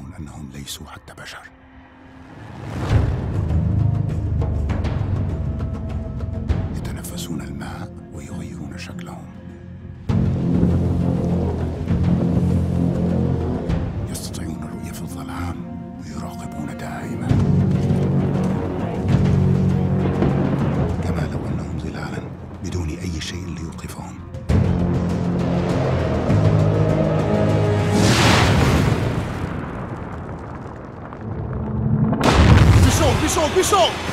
يعلمون أنهم ليسوا حتى بشر. يتنفسون الماء ويغيرون شكلهم. يستطيعون الرؤية في الظلام ويراقبون دائما، كما لو أنهم ظلالا بدون أي شيء ليوقفهم. Bichon!